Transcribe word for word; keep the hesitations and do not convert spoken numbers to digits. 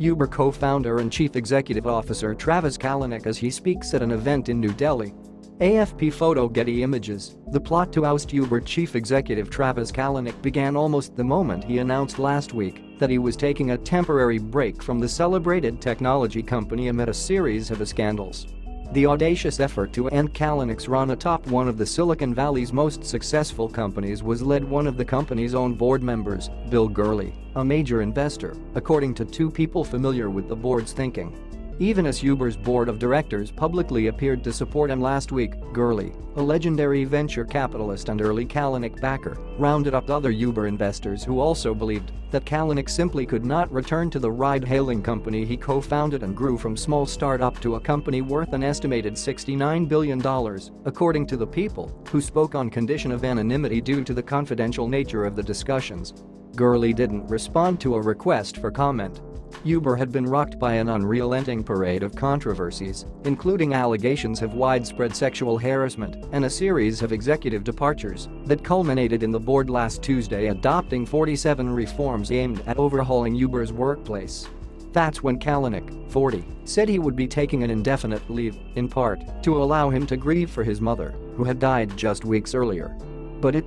Uber co-founder and chief executive officer Travis Kalanick as he speaks at an event in New Delhi. A F P photo Getty Images. The plot to oust Uber chief executive Travis Kalanick began almost the moment he announced last week that he was taking a temporary break from the celebrated technology company amid a series of scandals. The audacious effort to end Kalanick's run atop one of the Silicon Valley's most successful companies was led by one of the company's own board members, Bill Gurley, a major investor, according to two people familiar with the board's thinking. Even as Uber's board of directors publicly appeared to support him last week, Gurley, a legendary venture capitalist and early Kalanick backer, rounded up other Uber investors who also believed that Kalanick simply could not return to the ride-hailing company he co-founded and grew from small startup to a company worth an estimated sixty-nine billion dollars, according to the people, who spoke on condition of anonymity due to the confidential nature of the discussions. Gurley didn't respond to a request for comment. Uber had been rocked by an unrelenting parade of controversies, including allegations of widespread sexual harassment and a series of executive departures that culminated in the board last Tuesday adopting forty-seven reforms aimed at overhauling Uber's workplace. That's when Kalanick, forty, said he would be taking an indefinite leave, in part, to allow him to grieve for his mother, who had died just weeks earlier. But it